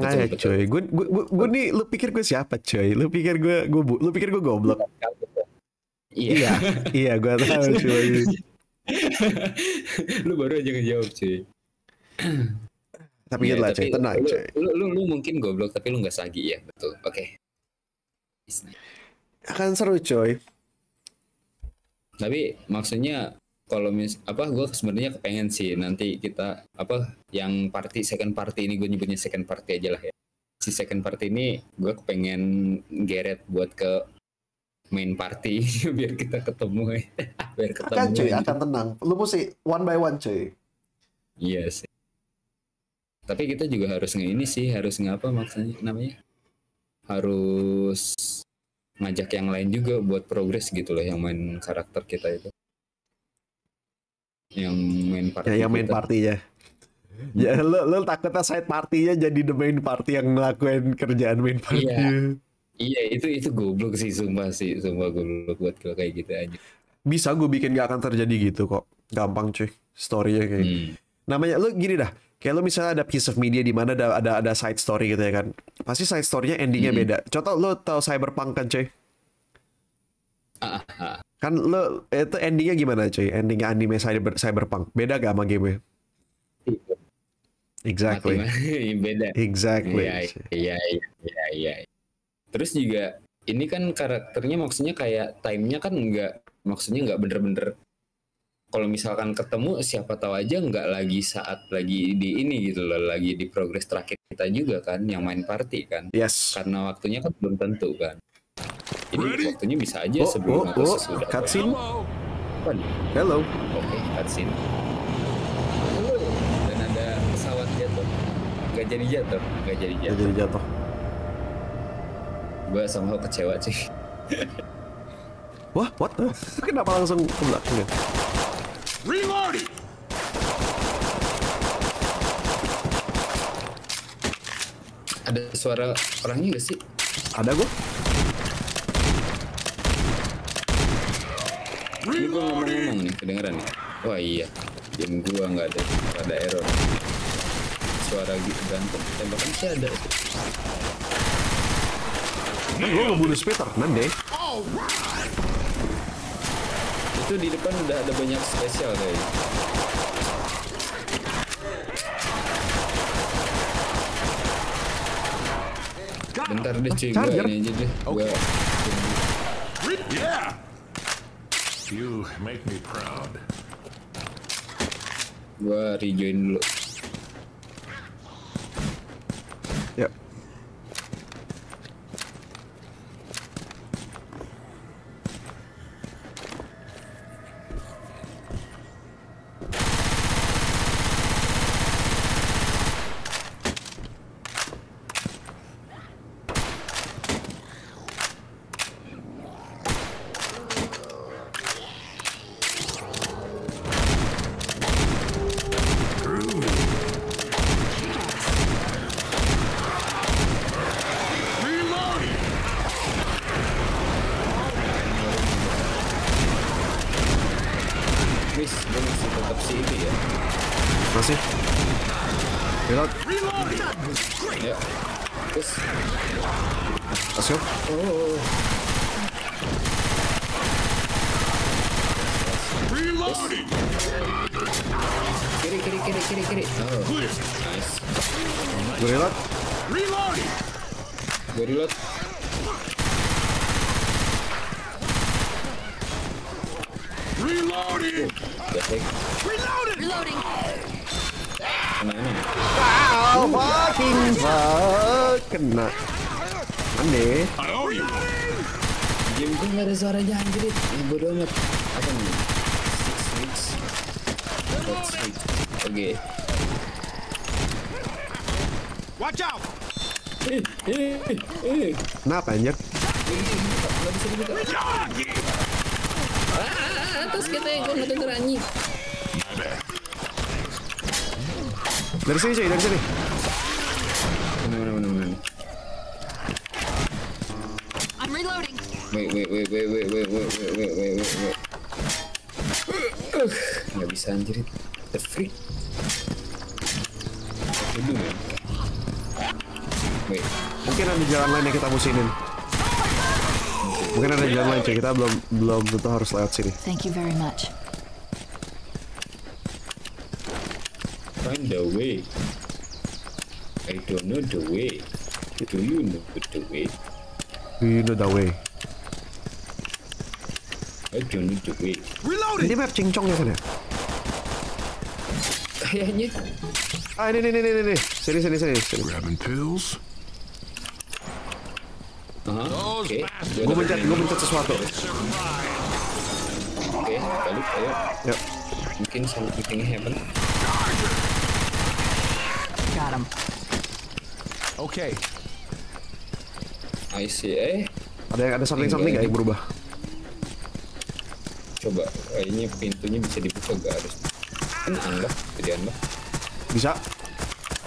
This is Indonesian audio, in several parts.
Tenang aja cuy. Gue nih, lu pikir gue siapa cuy? Lu pikir gue goblok? Iya. Iya, gue tahu cuy. Lu baru aja ngejawab cuy. Tapi ya, gitulah cuy, tenang cuy. Lu mungkin goblok tapi lu nggak sagi ya, betul. Oke. Okay. Akan seru cuy. Tapi maksudnya kalau gue sebenarnya kepengen sih nanti kita yang party second party ini, gue nyebutnya second party aja lah ya. Si second party ini gue kepengen geret buat ke main party biar kita ketemu ya. Biar ketemu. Akan cuy, akan tenang. Lu mesti one by one cuy. Iya sih. Tapi kita juga harus ini sih, harus harus ngajak yang lain juga buat progress gitu loh, yang main karakter kita itu, yang main party ya, yang main partinya. Ya lo takutnya side partinya jadi the main party yang ngelakuin kerjaan main party. Iya itu goblok sih, sumpah goblok buat kalau kayak gitu aja. Bisa gue bikin gak akan terjadi gitu kok, gampang cuy storynya kayak namanya lo gini dah. Kayak lo misalnya ada piece of media di mana ada side story gitu ya kan. Pasti side story-nya endingnya beda. Contoh lo tau Cyberpunk kan cuy? Kan lo itu endingnya gimana cuy? Endingnya anime Cyberpunk. Beda gak sama game-nya? Exactly. Beda. Exactly. Iya. Terus juga ini kan karakternya maksudnya kayak time-nya kan nggak, maksudnya nggak bener-bener. Kalau misalkan ketemu, siapa tahu aja nggak lagi saat lagi di ini gitu loh, lagi di progres terakhir kita juga kan, yang main party kan. Yes. Karena waktunya kan belum tentu kan. Jadi waktunya bisa aja sebelum atau sesudah. Cutscene. Hello. Oke, cutscene. Dan ada pesawat jatuh. Nggak jadi jatuh. Gue somehow kecewa sih. Wah, what? Kenapa langsung ke belakang ya? Reloading. Ada suara orangnya gak sih? Ada gue. Ini gue ngomong nih, kedengeran nih. Wah iya, game gue nggak ada error. Suara gitu ganteng, tembakan sih ada. Nah, gue ngebunuh Peter, nandeh. Itu di depan udah ada banyak spesial kayaknya. Bentar deh cuy, gue ini aja deh. Oke. Yeah. You make me proud. Gue rejoin dulu. Yep. Kenapa anjir? Atas kita ikut ngedenger anjing. Dari sini cuy, dari sini. Bener. I'm reloading. Wait. Nggak bisa anjir. The freak. Aduh. Wait. Mungkin ada jalan lain yang kita musinin. Mungkin ada jalan lain, cuy. Kita belum tentu harus lewat sini. Thank you very much. Find the way. I don't know the way. Do you know the way? Do you know the way? I don't know the way. Reloading. Ini map cincong ya kan ya? Kayaknya. Ah ini. Sini. Grabbing pills. Oke. Gue pencet sesuatu. Oke, balik ayo. Yep. Mungkin something happen. Got him. Oke. I see. Ada something nggak yang berubah? Coba, kayaknya pintunya bisa dibuka nggak harus? Enggak. Bisa.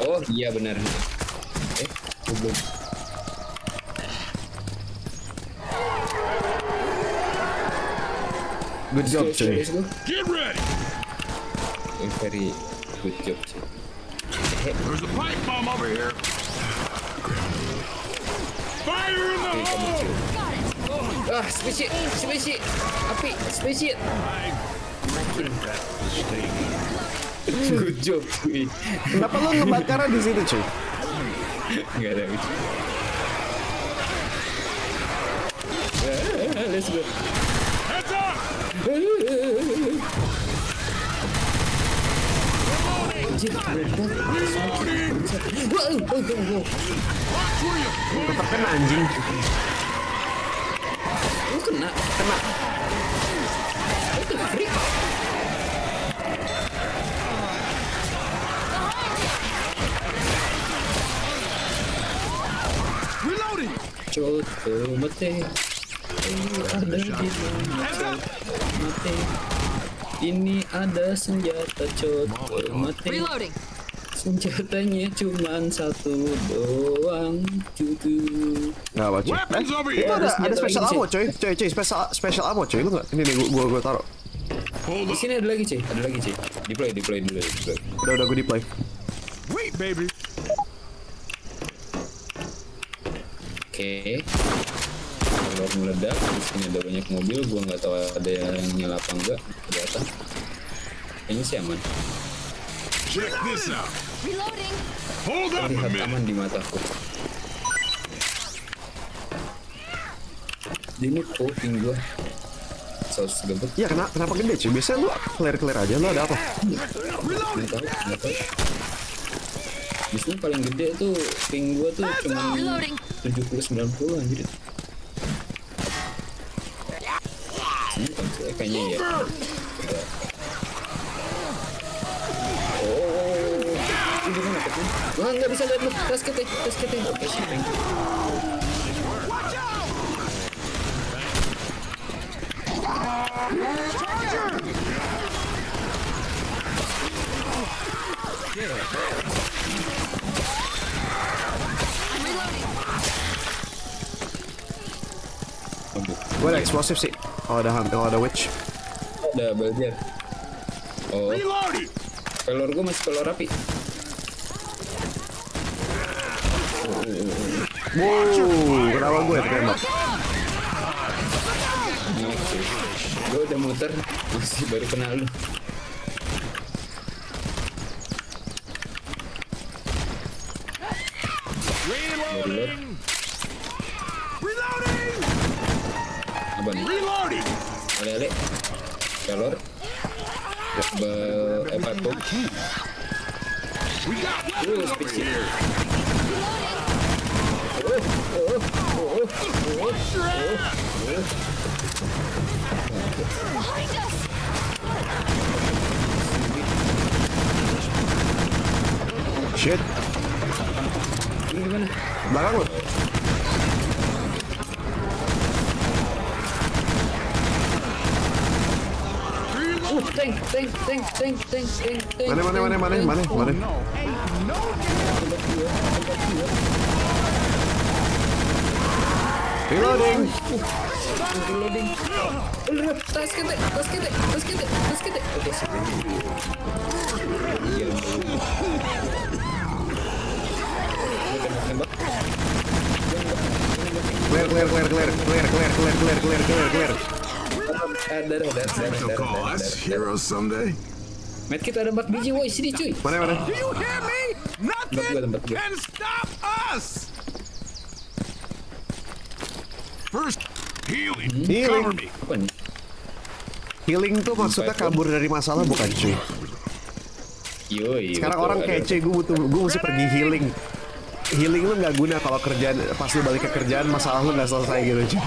Oh iya benar. Coba. Good job, cuy. Get ready. Very good job, cuy. There's a pipe bomb over here. Fire in the hole. Ah, spesies, api, spesies. Good job, cuy. Kenapa lo ngebakaran di situ, cuy? Enggak ada. Let's go. Heads up. Terkena anjing. Kena. Coto mati, ini ada senjata coto mati, senjatanya cuman satu doang, cutu. Nggak apa cuy, itu ada special ammo cuy, special ammo cuy, lu nggak? Ini nih gua taruh. Di sini ada lagi cuy, deploy. Udah gua deploy. Wait baby. Oke, kalau meledak di sini ada banyak mobil, gua nggak tahu ada yang nyala apa enggak. Kelihatan, ini sih aman. Check this out. Reloading. Hold up. Terlihat aman di mataku. Ini poking gua. Saus gembet. Ya kenapa gede sih? Biasanya lu clear aja, lu ada apa? Nggak tahu. Biasanya paling gede tuh ping gua tuh cuma 70-90 anjir. Kayaknya ya. Oh. Ini gimana katanya? Wah, nggak bisa lihat lu. Basket. Oke, sharing. Gue ada eksplosif sih. Ada witch. Ada belajar. Oh. Pelor gue masih pelor api. Wow, kenapa gue terkembang? Gue udah muter, masih baru kena lu. Lele, galor, patung, spesies. Shit. Ini gimana? Belakang lo. Think. Mana? Reloading. Basket. Oke, sini. Healing tuh maksudnya kabur dari masalah, bukan cuy? Sekarang orang kayak cuy, gue mesti pergi healing. Healing lu nggak guna kalau kerjaan, pas lu balik ke kerjaan masalah lu nggak selesai gitu cuy.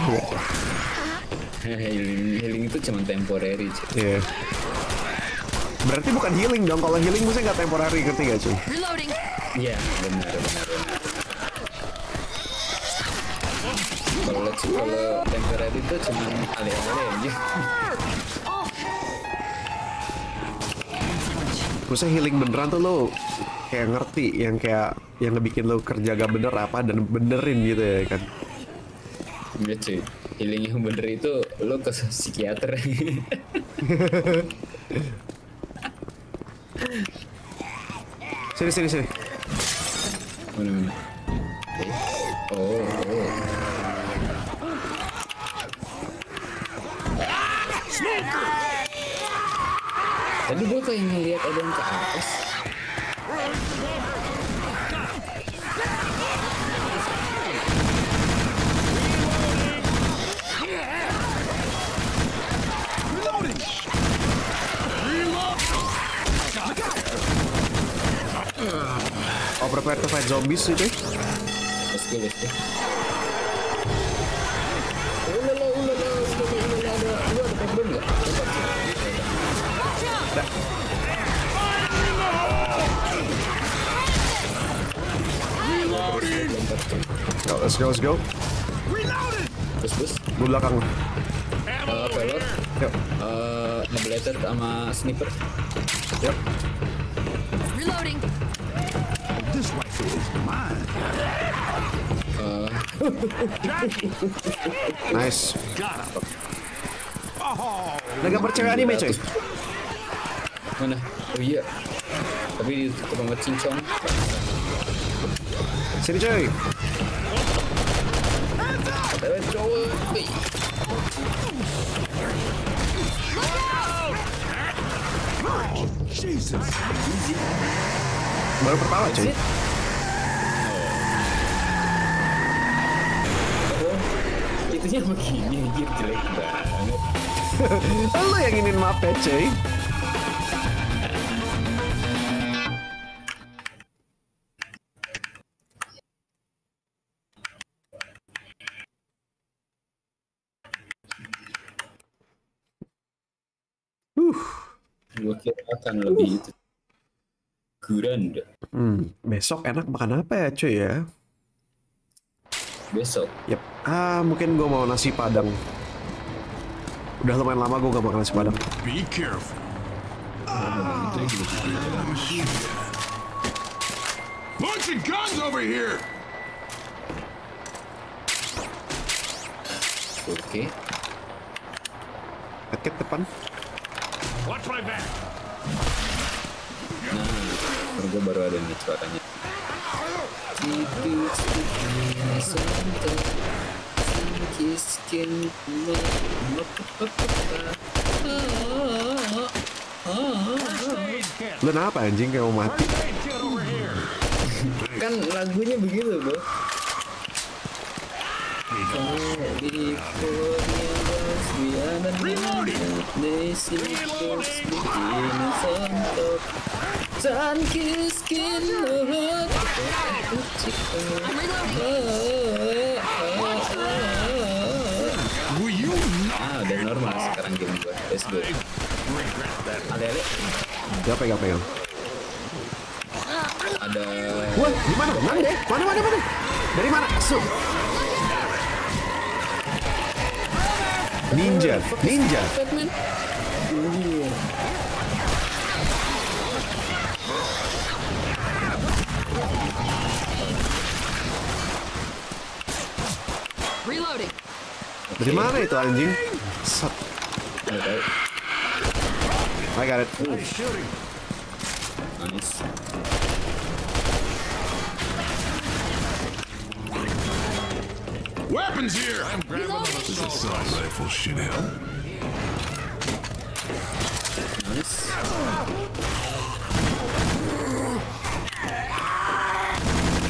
Healing itu cuma temporary cuy. Yeah. Berarti bukan healing dong, kalau healing mesti nggak temporary, ngerti gak cuy? Iya, benar. Kalau temporary itu cuma alih-alih aja. Maksudnya healing beneran tuh lo kayak ngerti yang ngebikin lo kerja gak bener apa dan benerin gitu ya kan? Iya cuy, healing yang bener itu lo ke psikiater. Sini. Mana? Oh. Tadi gue kayak ngeliat ada yang ke atas. Oh, prepare to fight zombies sih deh. Let's go. Let's go. Bus. Gue belakang. Pelot. Yep. Ngeblated sama sniper. Yep. Reloading. This rifle is mine. Nice. Laga percaya anime coy. Mana? Oh iya. Tapi ditutup sama cincong. Sini coy. Jesus. Baru pertama coy. Itunya begini, jelek banget. Lo yang ingin map ya coy. Gue kira akan lebih guranda. Besok enak makan apa ya cuy ya? Besok? Yap. Mungkin gue mau nasi padang. Udah lumayan lama gue gak makan nasi padang. Be careful. Bunch of guns over here. Oke. Paket depan. Watch my back. Nah, gue baru ada nih suaranya. Lu kenapa anjing kayak mau mati? Kan lagunya begitu, bro. Udah normal sekarang game gue. Let's go. Ale. Pegang. Ada. Wah, gimana? Mana? Dari mana? So. Ninja. Reloading. Dari mana itu anjing? I got it. Nice. Weapons here! I'm grabbing this assault rifle, shit.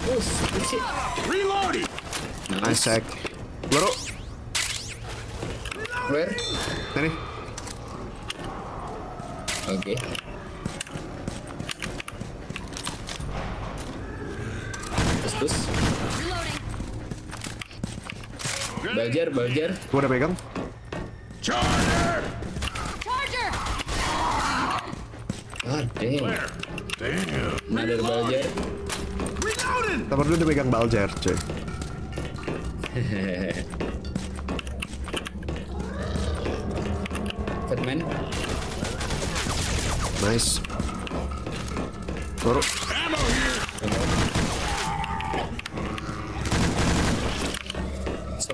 Nice. Reloading! Nice hack. Bro. Where? Ready? Okay. Belajar. Gua udah pegang. Charger. God damn. Another Belajar. Tampar dulu udah pegang Belajar, coy. Batman. Nice. Baru.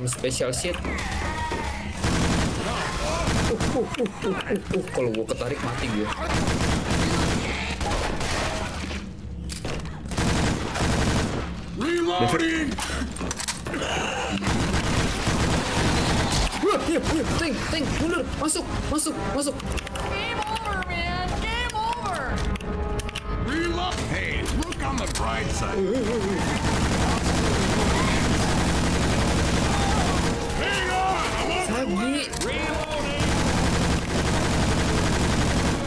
Special shit. Kalau gue ketarik mati gue. Reloading. Tank, mundur, masuk. Game over, man, game over. Reload. Hey, look on the bright side.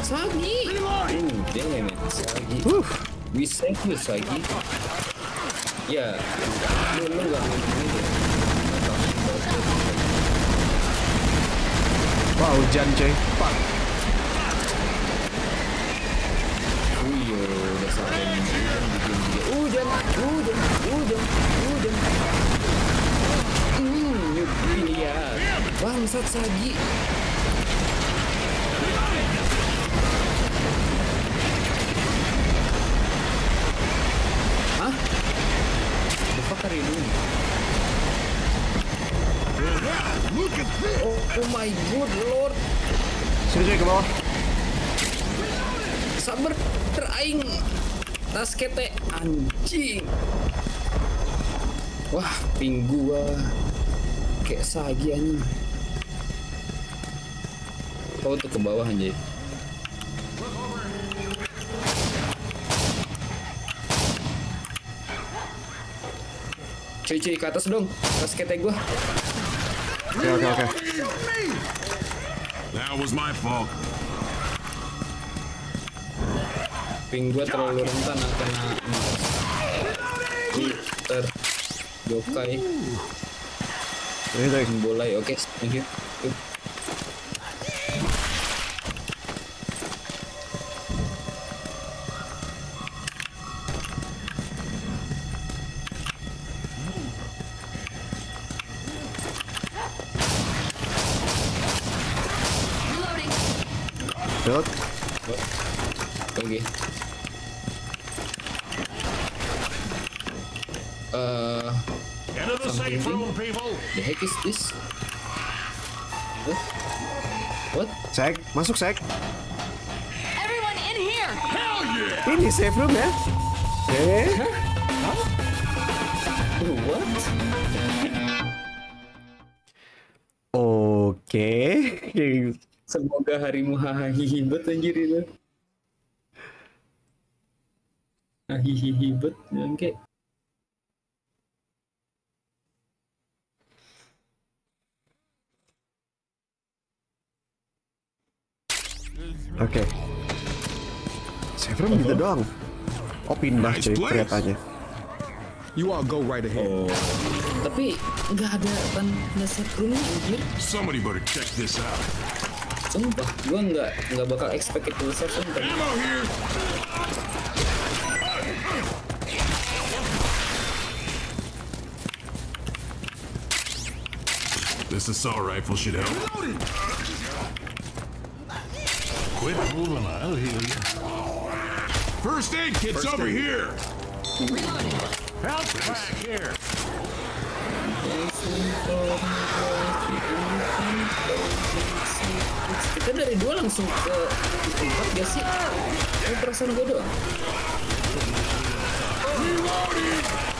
Sagi. Oh, damn it, Sagi. We saved you, Sagi. Ya. Lu enggak ngikutin deh. Wah, hujan, coy. Fuck. Uyo, udah sampai. Hujan. Bangsat Sagi. Hah? Apa kali ini? Oh my god, Lord. Sini ke bawah. Sabar teraing. Tas kete anjing. Wah, ping gua kayak Sagi anjing. Oh, tuh ke bawah anjir. Cuy, ke atas dong. Kasketnya gua. Oke. That was my fault. Ping gua terlalu rentan akan Twitter Yokai. Ini dari bolai. Oke, thank you. Oke. The heck is this? What? Sek, masuk Sek. Everyone in here. Hell yeah. Ini safe room ya? Eh? Huh? What? Oke. Semoga harimu hahihi bet anjir itu. Hahihi bet oke. Oke. Severum gitu doang. Oh pindah cuy kelihatannya. You all go right ahead. Oh. Tapi nggak ada tanda severum anjir. Somebody better check this out. Sumpah, gue nggak bakal expect itu besar sumpah. This assault rifle should help. Quit moving, I'll heal you. First aid kit's over here. Help back here. Kita dari dua langsung ke tempat gak sih? Ini perasaan gue doang.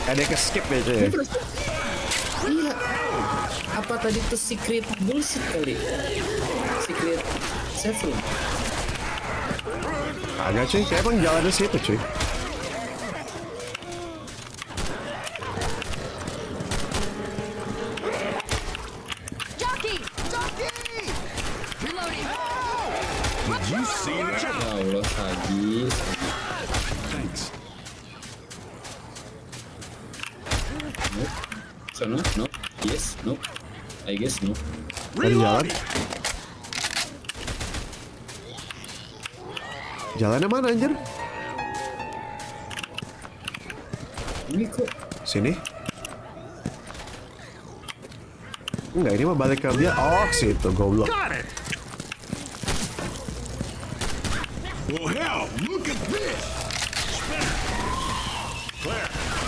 Ada yang ke skip ya cuy. Iya. Apa tadi tuh secret bullshit kali? Secret seven. Agak cuy, saya pun jalan di situ cuy. No. Jalannya mana anjir? Ini kok sini? Enggak, ini mah balik ke dia. Oh, situ goblok.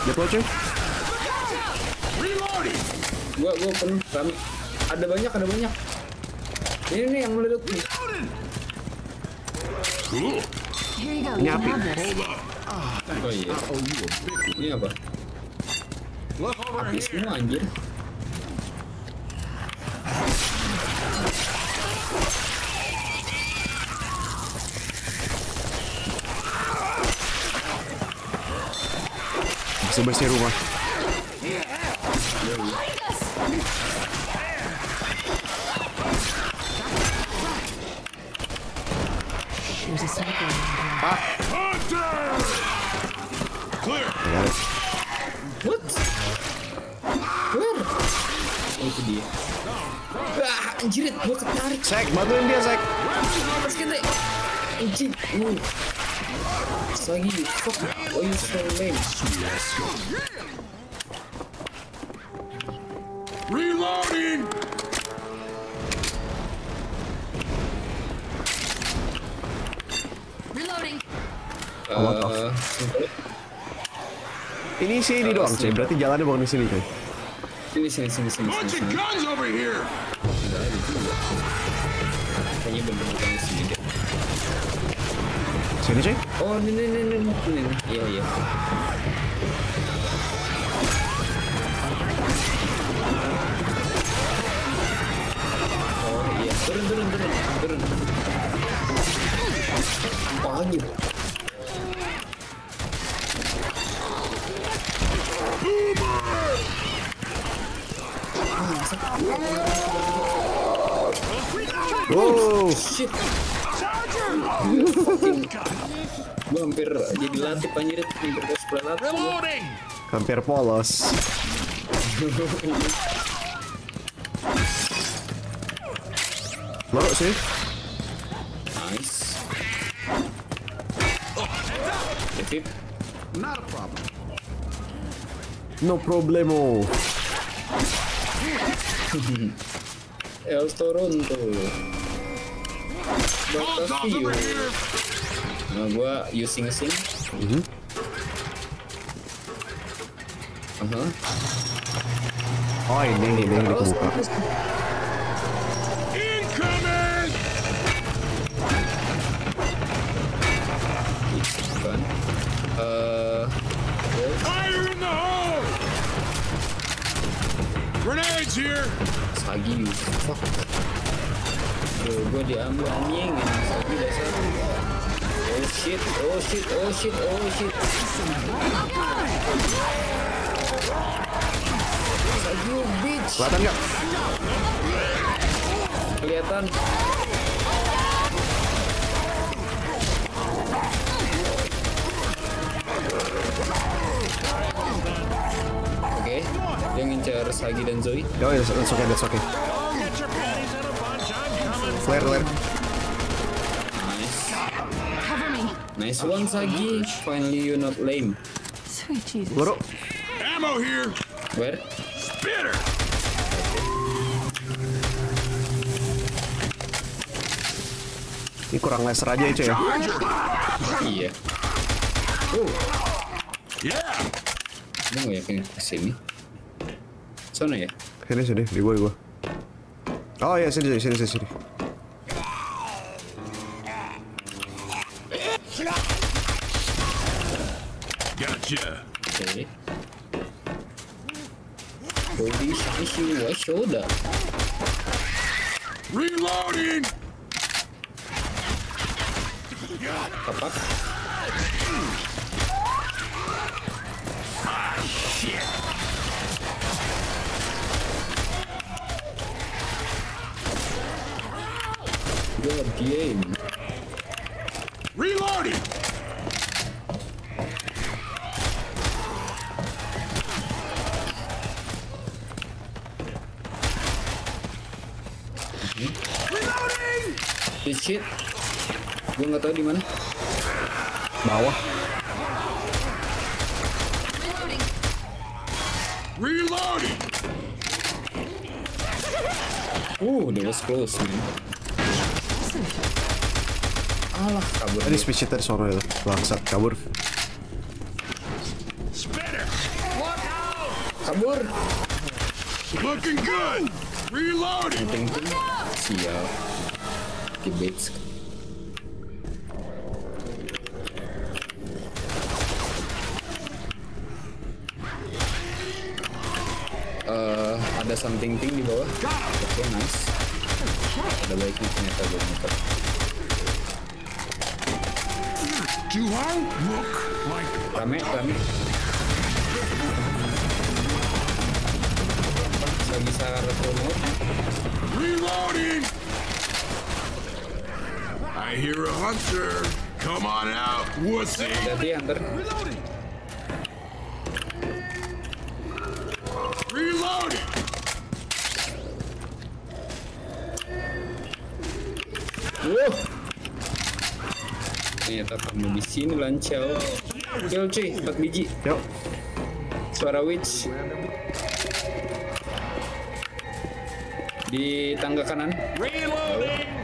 Dia pocong. Gua penuh kami. Ada banyak. Ini nih yang meleduk nih. Nyapi. Oh iya. Ini apa? Habis semua anjir. Bersih-bersih rumah. Anjirit, gua ketarik. Sek, bantuin dia, Sek. Anjir. Lagi. Fuck. Oh, you so lame. Reloading. Reloading. Ini sini doang, cuy. Berarti jalannya bukan di sini, cuy. Sini. Kayaknya bener-bener di sini deh. Sini cuy? Oh, ini. Iya. Oh, iya. Turun. Banyak. Oh shit. Gue hampir jadi latih anjir, hampir polos. Maruk sih. Nice. No problemo. El Toronto. Batavio. Nah, gua using. Oh, ini yang dibuka. Incoming. Fire in the hole. Grenades here. Sagi. Gue diambil anjing ini dasar. Oh shit. Sagi bitch. Kelihatan enggak? Kelihatan. Oke, dia ngincar Sagi dan Zoe. Oh, that's okay. Flare. Nice one, Sagi. Finally, you're not lame. Sweet Jesus. Loro. Ammo here. Where? Spitter. Ini kurang laser aja itu ya. Iya. Yeah. Mau yakin ke sini? Sana ya? Sini. Di gua. Oh ya, sini. Gotcha. Oke. Kobe Sashi was shoulder. Reloading. Kapak. Ah shit. Good game. Reloading. Shit, gue nggak tahu di mana. Bawah. Reloading. That was close, man. Alah, kabur. Ini switch tadi sore itu, langsat kabur. Kabur. Looking good. Reloading. Siap. Kibitz. Ada something di bawah. Okay, nice. Ada baiknya ternyata gue muter. Rame. Lagi salah remote. Reloading. I hear a hunter. Come on out, wussy. Reloading. Reloading. Whoa. Ternyata kamu di sini lancau. Yo cuy, 4 biji. Yo. Suara witch. Di tangga kanan. Reloading.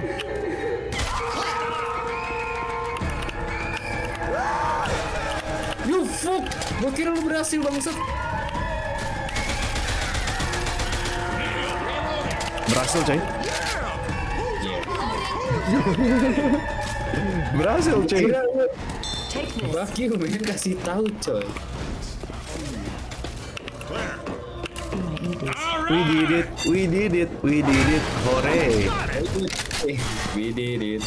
You fuck! Gua kira lu berhasil bangsat. Berhasil coy. Berhasil coy. Baki lu pengen kasih tahu coy. We did it, hooray. We did it.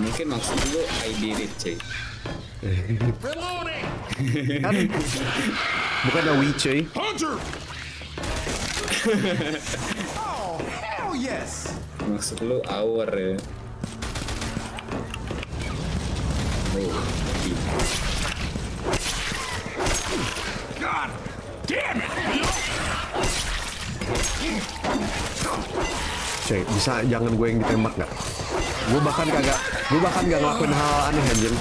Mungkin maksud lu I did it, cuy. Kan bukan ada we, cuy. Oh, hell yes. Maksud lu our ya. God damn it. Cuy, bisa jangan gue yang ditembak nggak? Gue bahkan gak ngelakuin hal aneh anjir.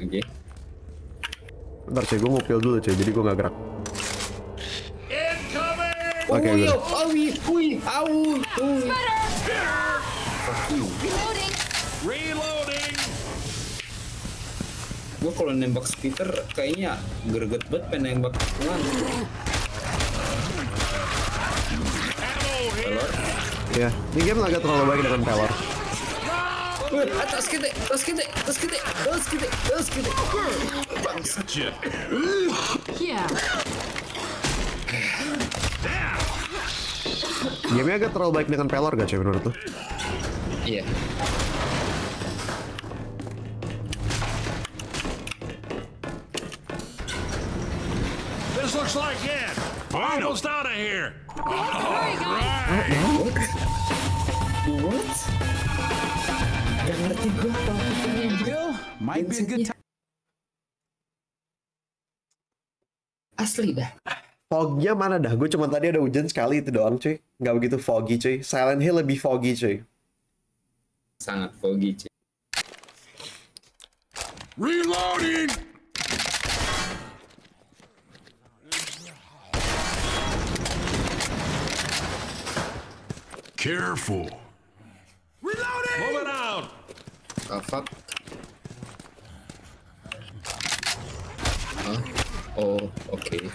Oke. Bentar cuy, gue mau pil dulu cuy, jadi gue gak gerak. Oke, gue. Gue kalau nembak speeder kayaknya greget banget pengen nembak. Ya, ini game agak terlalu baik dengan power. Atas kita. Bangsat. Game agak terlalu baik dengan power gak cuy menurut lu? Iya. This looks like it. Almost out of here. What? Gak ngerti gue topiknya. Asli dah. Fognya mana dah? Gue cuma tadi ada hujan sekali itu doang cuy. Gak begitu foggy cuy. Silent Hill lebih foggy cuy. Sangat foggy cuy. Reloading. Careful. Reloading. Move it out. Oh, fuck. Huh? Oh, okay.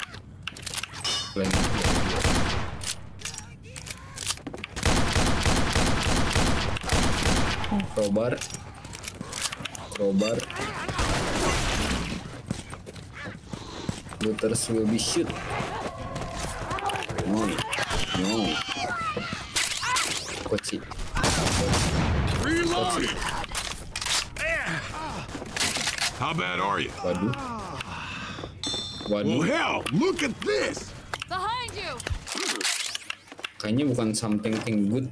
Robert. crowbar. Looters will be shoot. No, no. Kochi. Reload. How bad are you? Waduh. Well, hell, look at this. Behind you. Kayaknya bukan something good.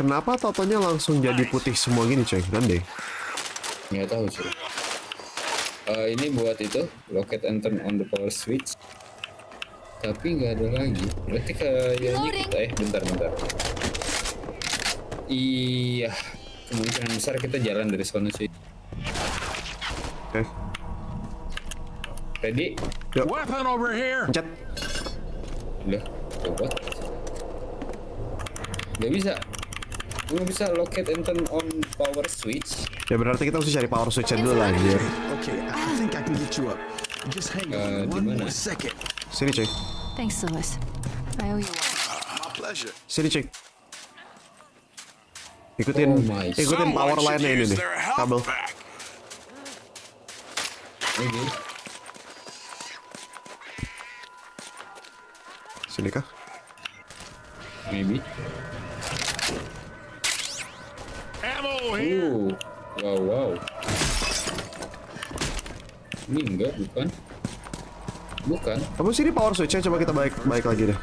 Kenapa totonya langsung jadi putih semua gini, coy? Dan deh. Nggak tahu, coy. Ini buat itu, locate and turn on the power switch. Tapi nggak ada lagi. Berarti kayaknya kita bentar. Iya, kemungkinan besar kita jalan dari sana, coy. Oke. Ready? Yuk. Weapon over here. Pencet. Udah, coba. Gak bisa. Gue bisa locate and turn on power switch. Ya berarti kita harus cari power switch dulu lah, anjir. Oke, I think I can get you up. Just hang on one more second. Sini, cek. Thanks, Silas. I owe you one. My pleasure. Sini, cek. Ikutin power line ini nih. Kabel. Ini. Sini kah? Maybe. Wow. Ini enggak, bukan. Kamu sini power switch-nya, coba kita baik lagi deh.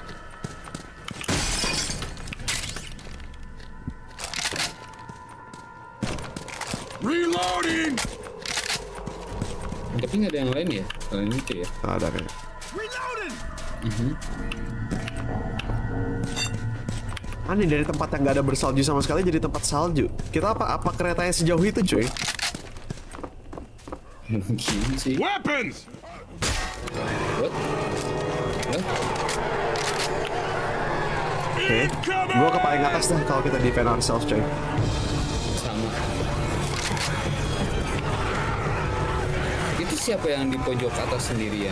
Reloading. Tapi nggak ada yang lain ya? Selain itu ya? Ada kayaknya. Reloading. Aneh, dari tempat yang nggak ada bersalju sama sekali jadi tempat salju. Kita apa keretanya sejauh itu, cuy? Mungkin sih. Weapons. What? Oke, gua ke paling atas dah kalau kita defend ourselves, cuy. Sama. Itu siapa yang di pojok atas sendirian?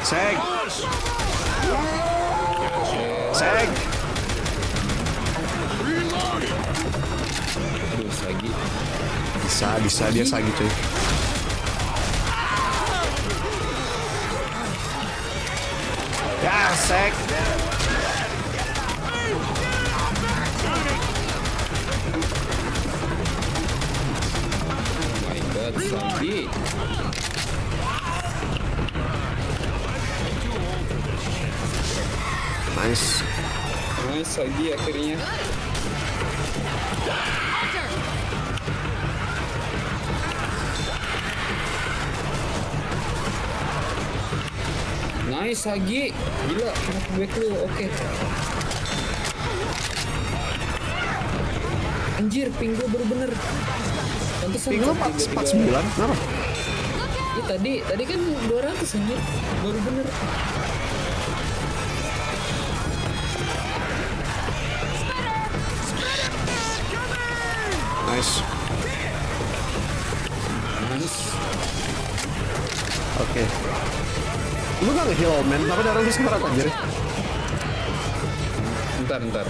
Seg. Terus lagi. Bisa dia sagi, cuy. Ya, seg. Oh my god, sagi. Nice lagi akhirnya. Nice lagi. Gila, back lu. Oke. Anjir, ping gue baru bener. Ping lu 49. Kenapa? Ya, tadi kan 200 anjir. Baru bener. Nice. Oke. Lu gak nge-heal, man. Tapi darahnya sekarang anjir. Bentar.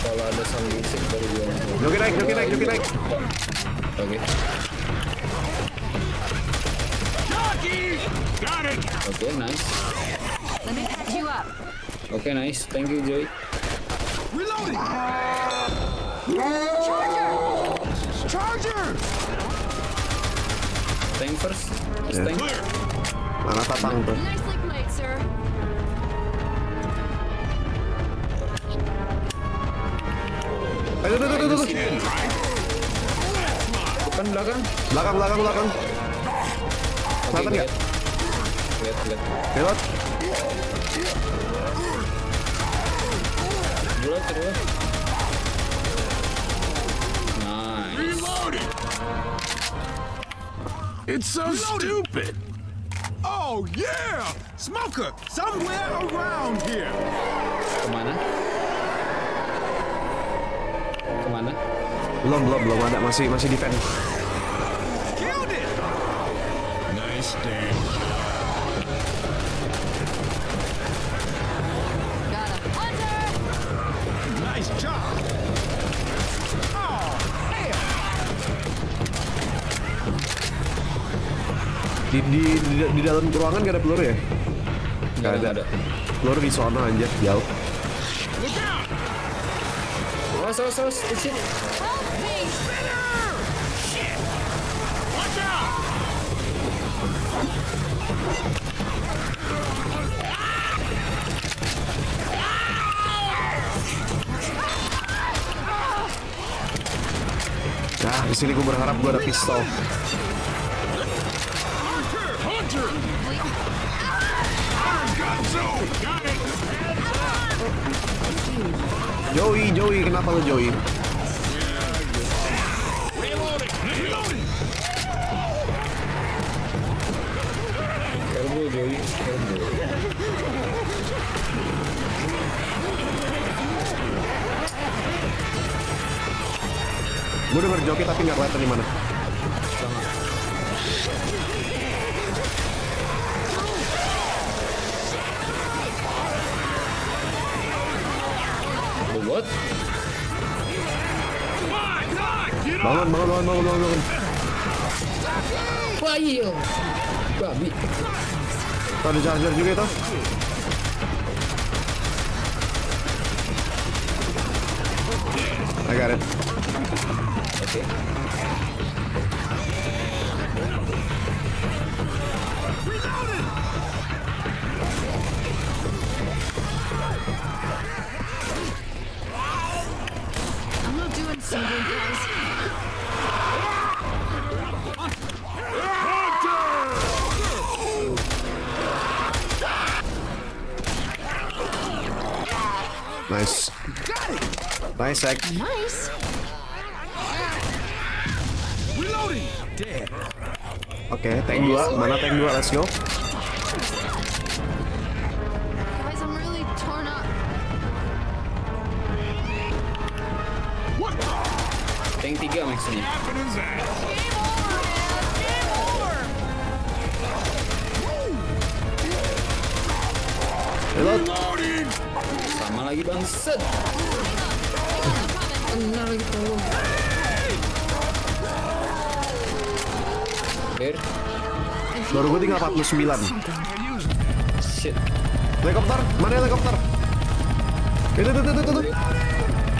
Kalau ada sambil isik baru gue. Joki naik. Oke. Oke, nice. Oke, nice. Thank you, Joy. Charger! Tank first. Yeah. Tank. Mana tatang tuh? Aduh. Bukan belakang. Kelihatan nggak? Lewat. Lewat. It's so stupid. Oh yeah, smoker somewhere around here. Kemana? Belum ada, masih defend. Killed it. Nice day. Got a hunter. Nice job. Di dalam ruangan gak ada peluru ya? Gak ada. Peluru di sono anjir, jauh. Awas, awas, awas, di sini. Nah, di sini gue berharap gue ada pistol. Joey, Joey, kenapa lo Joey? Karbo, Joey, karbo. Gue udah berjoget tapi nggak kelihatan di mana. Bangun, bangun, bangun, bangun, bangun. Wah, iya. Babi. Ada charger juga itu. I got it. Oke. Nice. Nice act. Nice. Reloading. Dead. Oke, tank 2. Mana tank 2? Let's go. Tank 3 maksudnya. Reload. Sama lagi bangset. Benar gitu. Ber. Baru gue tinggal 49. Shit. Helikopter, mana helikopter? Itu.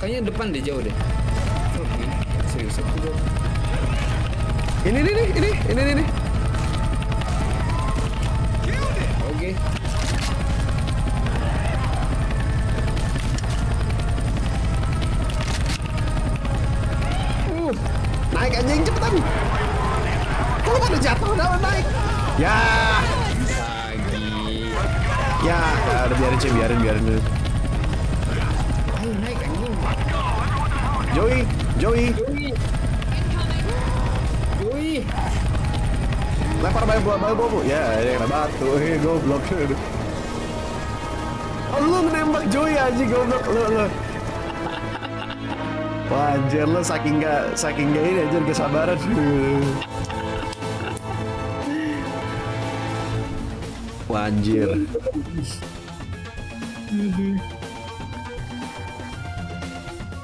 Kayaknya depan deh, jauh deh. Ini. Oke. Naik anjing cepetan. Kalau pada jatuh udah naik. Ya. Lagi. Ya, udah biarin sih, biarin. Ayo naik anjing. Joey. Lempar batu. Ya, dia kena batu. Hei, goblok. Oh, lu menembak Joey aja, goblok. Lu. Wah, anjir, lu saking gak ini anjir, kesabaran. Wah, anjir.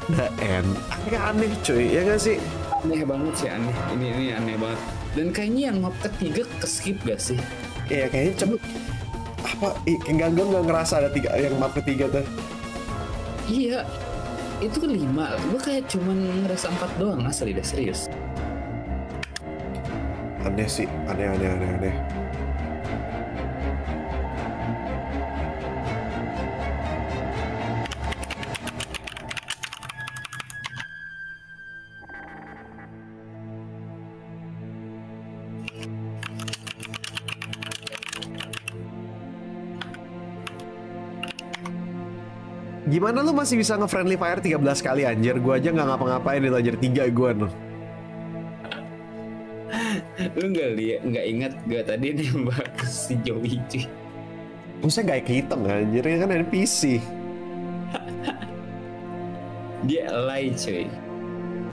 Agak aneh cuy, ya gak sih? Aneh banget sih, aneh. Ini aneh banget. Dan kayaknya yang map ketiga keskip gak sih? Iya, kayaknya coba apa? Ganggang gak ngerasa ada tiga yang map ketiga tuh. Iya, itu kan 5. Gue kayak cuman ngerasa 4 doang asli deh, serius. Aneh sih, aneh. Gimana lu masih bisa nge-friendly fire 13 kali anjir? Gua aja nggak ngapa-ngapain itu anjir, 3 gua noh. Lu nggak ingat gua tadi nembak si Joey cuy. Maksudnya gak hitam anjir, kan NPC. Dia alay cuy.